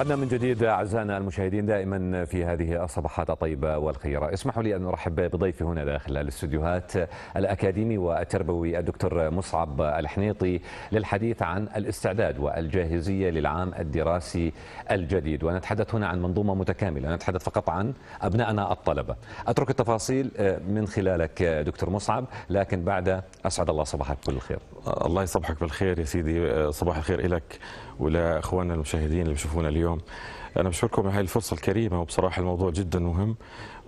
عدنا من جديد أعزائنا المشاهدين دائما في هذه الصباحات الطيبة والخيرة. اسمحوا لي أن أرحب بضيفي هنا داخل الاستديوهات الأكاديمي والتربوي الدكتور مصعب الحنيطي للحديث عن الاستعداد والجاهزية للعام الدراسي الجديد، ونتحدث هنا عن منظومة متكاملة، نتحدث فقط عن أبنائنا الطلبة. أترك التفاصيل من خلالك دكتور مصعب، لكن بعد أسعد الله صباحك بكل خير. الله يصبحك بالخير يا سيدي، صباح الخير لك ولأخواننا المشاهدين اللي بيشوفونا اليوم. أنا بشكركم على هاي الفرصة الكريمة، وبصراحة الموضوع جدا مهم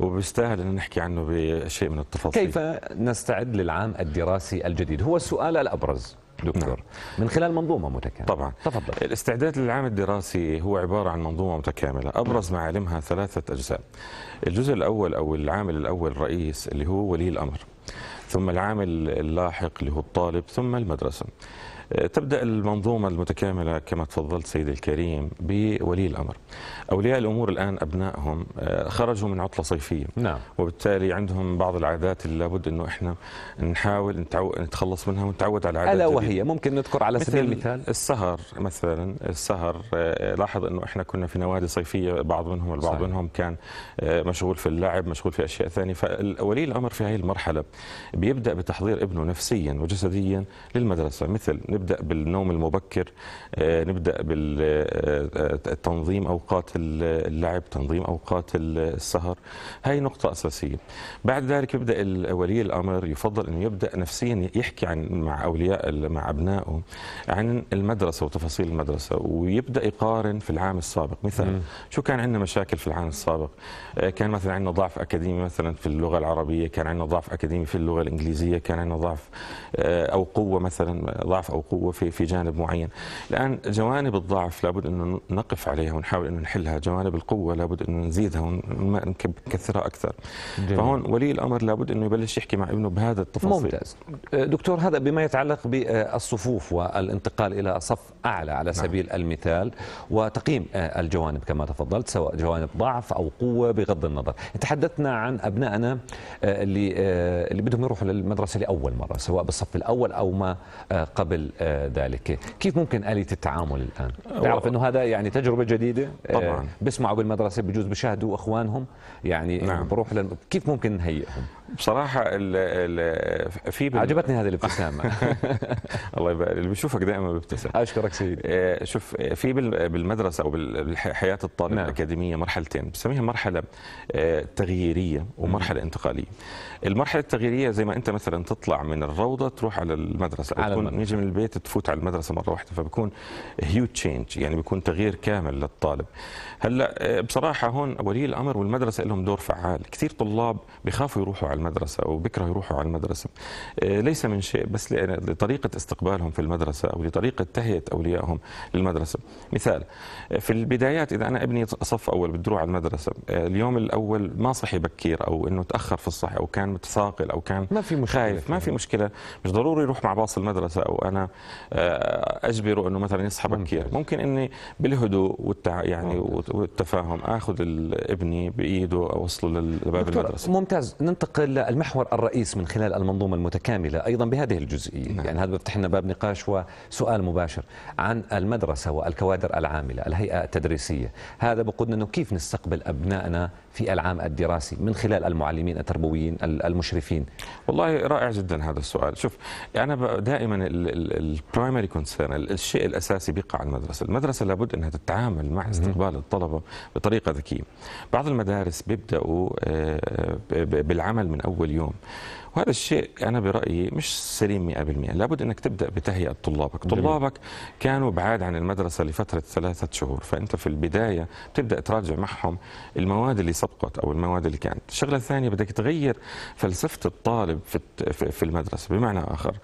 وبيستاهل أن نحكي عنه بشيء من التفاصيل. كيف نستعد للعام الدراسي الجديد؟ هو السؤال الأبرز دكتور. نعم. من خلال منظومة متكاملة. طبعا. تفضل. الاستعداد للعام الدراسي هو عبارة عن منظومة متكاملة، أبرز معالمها ثلاثة أجزاء. الجزء الأول أو العامل الأول الرئيس اللي هو ولي الأمر، ثم العامل اللاحق اللي هو الطالب، ثم المدرسة. تبدأ المنظومة المتكاملة كما تفضلت سيدي الكريم بولي الأمر. أولياء الأمور الآن أبنائهم خرجوا من عطلة صيفية. نعم. وبالتالي عندهم بعض العادات اللي لابد أنه إحنا نحاول نتخلص منها ونتعود على عادات. ألا وهي ممكن نذكر على سبيل المثال السهر مثلا. السهر لاحظ أنه إحنا كنا في نوادي صيفية، بعض منهم البعض صحيح. منهم كان مشغول في اللعب، مشغول في أشياء ثانية. فولي الأمر في هذه المرحلة بيبدأ بتحضير ابنه نفسيا وجسديا للمدرسة، مثل نبدأ بالنوم المبكر، نبدأ بالتنظيم أوقات اللعب، تنظيم أوقات السهر. هاي نقطة أساسية. بعد ذلك يبدأ ولي الأمر، يفضل أنه يبدأ نفسيا يحكي عن مع أبنائه عن المدرسة وتفاصيل المدرسة، ويبدأ يقارن في العام السابق. مثلا شو كان عندنا مشاكل في العام السابق؟ كان مثلا عندنا ضعف أكاديمي مثلا في اللغة العربية، كان عندنا ضعف أكاديمي في اللغة الإنجليزية، كان عندنا ضعف أو قوة مثلا، ضعف أو قوة في جانب معين. الآن جوانب الضعف لابد أن نقف عليها ونحاول أن نحلها، جوانب القوة لابد أن نزيدها ونكثرها أكثر. جميل. فهون ولي الأمر لابد أنه يبلش يحكي مع ابنه بهذا التفاصيل. ممتاز دكتور. هذا بما يتعلق بالصفوف والانتقال إلى صف أعلى على سبيل نعم. المثال، وتقييم الجوانب كما تفضلت، سواء جوانب ضعف أو قوة. بغض النظر تحدثنا عن أبنائنا اللي بدهم يروحوا للمدرسة لأول مرة، سواء بالصف الأول أو ما قبل ذلك. كيف ممكن آلية التعامل الآن؟ تعرف أنه هذا يعني تجربة جديدة. طبعا. بسمعوا بالمدرسة، بجوز بشاهدوا أخوانهم يعني نعم. بروح كيف ممكن نهيئهم؟ بصراحة عجبتني هذه الابتسامة. الله يبارك، اللي بشوفك دائما بيبتسم. أشكرك سيدي. شوف، في بالمدرسة أو بالحياة الطالب نعم. الأكاديمية مرحلتين، بسميها مرحلة تغييرية ومرحلة انتقالية. المرحلة التغييرية زي ما أنت مثلا تطلع من الروضة تروح على المدرسة، نيجي من البيت تفوت على المدرسة مرة واحدة، فبكون هيوج تشينج، يعني بيكون تغيير كامل للطالب. هلا بصراحة هون ولي الأمر والمدرسة لهم دور فعال. كثير طلاب بخافوا يروحوا على المدرسة أو بكرهوا يروحوا على المدرسة، ليس من شيء، بس لطريقة استقبالهم في المدرسة أو لطريقة تهيئة أوليائهم للمدرسة. مثال في البدايات، إذا أنا ابني صف أول بده يروح على المدرسة، اليوم الأول ما صحي بكير أو إنه تأخر في الصحي أو كان متثاقل أو كان ما في مشكلة خايف، ما في مشكلة، مش ضروري يروح مع باص المدرسة أو أنا أجبره أنه مثلا يصحى بكير. ممكن أني بالهدوء يعني والتفاهم أخذ ابني بإيده وأوصله لباب المدرسة. ممتاز. ننتقل للمحور الرئيس من خلال المنظومة المتكاملة أيضا بهذه الجزئية. نعم. يعني هذا بيفتح لنا باب نقاش وسؤال مباشر عن المدرسة والكوادر العاملة، الهيئة التدريسية. هذا بقودنا أنه كيف نستقبل أبنائنا في العام الدراسي من خلال المعلمين التربويين المشرفين. والله رائع جدا هذا السؤال. شوف، أنا دائما البرايمري كونسيرن، الشيء الأساسي بيقع على المدرسة. المدرسة لابد أنها تتعامل مع استقبال الطلبة بطريقة ذكية. بعض المدارس بيبدأوا بالعمل من أول يوم، وهذا الشيء أنا برأيي مش سليم 100%. لابد أنك تبدأ بتهيئة طلابك. طلابك كانوا بعاد عن المدرسة لفترة 3 شهور، فأنت في البداية بتبدأ تراجع معهم المواد اللي سبقت أو المواد اللي كانت. الشغلة الثانية، بدك تغير فلسفة الطالب في المدرسة. بمعنى آخر،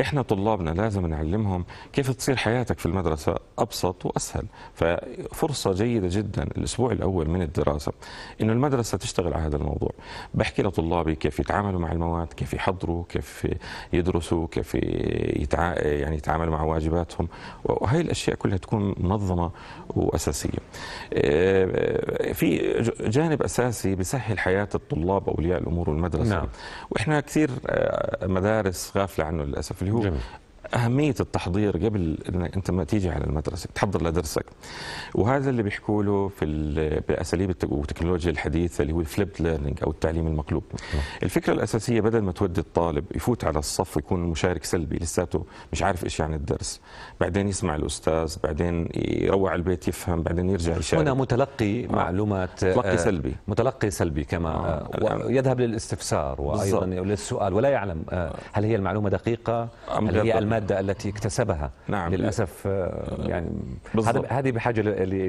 إحنا طلابنا لازم نعلمهم كيف تصير حياتك في المدرسة أبسط وأسهل. ففرصة جيدة جدا الأسبوع الأول من الدراسة إنه المدرسة تشتغل على هذا الموضوع. بحكي لطلابي كيف يتعاملوا مع المواد، كيف يحضروا، كيف يدرسوا، كيف يعني يتعاملوا مع واجباتهم، وهي الأشياء كلها تكون منظمة وأساسية. في جانب أساسي بيسهل حياة الطلاب أولياء الأمور والمدرسة. نعم. وإحنا كثير مدارس غافلة عنه للأسف، اللي هو اهميه التحضير قبل انك انت ما تيجي على المدرسه، تحضر لدرسك. وهذا اللي بيحكوا له باساليب التكنولوجيا الحديثه اللي هو الفليبت ليرنينج او التعليم المقلوب. الفكره الاساسيه بدل ما تودي الطالب يفوت على الصف ويكون مشارك سلبي لساته مش عارف ايش يعني الدرس، بعدين يسمع الاستاذ، بعدين يروح على البيت يفهم، بعدين يرجع يشارك. هنا متلقي معلومات متلقي سلبي كما يذهب للاستفسار وايضا للسؤال ولا يعلم هل هي المعلومه دقيقه، هل هي المادة التي اكتسبها. نعم. للأسف يعني هذه بحاجة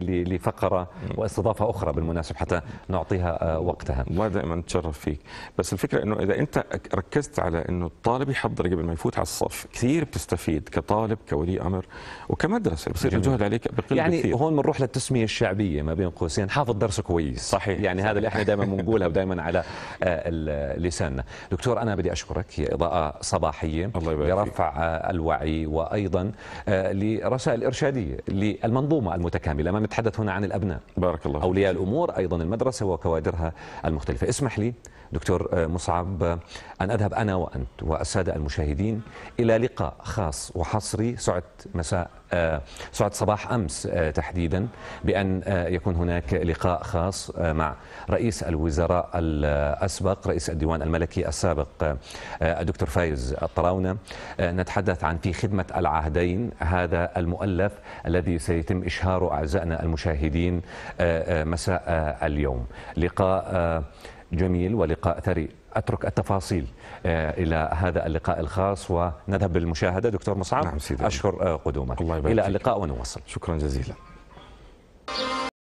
لفقرة واستضافة أخرى بالمناسبة حتى نعطيها وقتها. الله دائما نتشرف فيك. بس الفكرة أنه إذا أنت ركزت على أنه الطالب يحضر قبل ما يفوت على الصف كثير بتستفيد كطالب كولي أمر وكمدرسة، بصير الجهد عليك بقل يعني كثير. هون بنروح للتسمية الشعبية ما بين قوسين، حافظ درسه كويس. صحيح. يعني هذا اللي احنا دائما بنقولها ودائما على لساننا. دكتور أنا بدي أشكرك، هي إضاءة صباحية الله يبارك برفع الوعي وأيضا لرسائل إرشادية للمنظومة المتكاملة. ما نتحدث هنا عن الأبناء، بارك الله، أولياء الأمور، أيضا المدرسة وكوادرها المختلفة. اسمح لي دكتور مصعب أن أذهب أنا وأنت والسادة المشاهدين إلى لقاء خاص وحصري سعد صباح أمس تحديدا بأن يكون هناك لقاء خاص مع رئيس الوزراء الأسبق، رئيس الديوان الملكي السابق الدكتور فايز الطراونة. نتحدث عن في خدمة العهدين، هذا المؤلف الذي سيتم إشهاره أعزائنا المشاهدين مساء اليوم. لقاء جميل ولقاء ثري. أترك التفاصيل إلى هذا اللقاء الخاص ونذهب بالمشاهدة. دكتور مصعب، نعم سيدي، أشكر قدومك. إلى اللقاء ونواصل. شكرا جزيلا.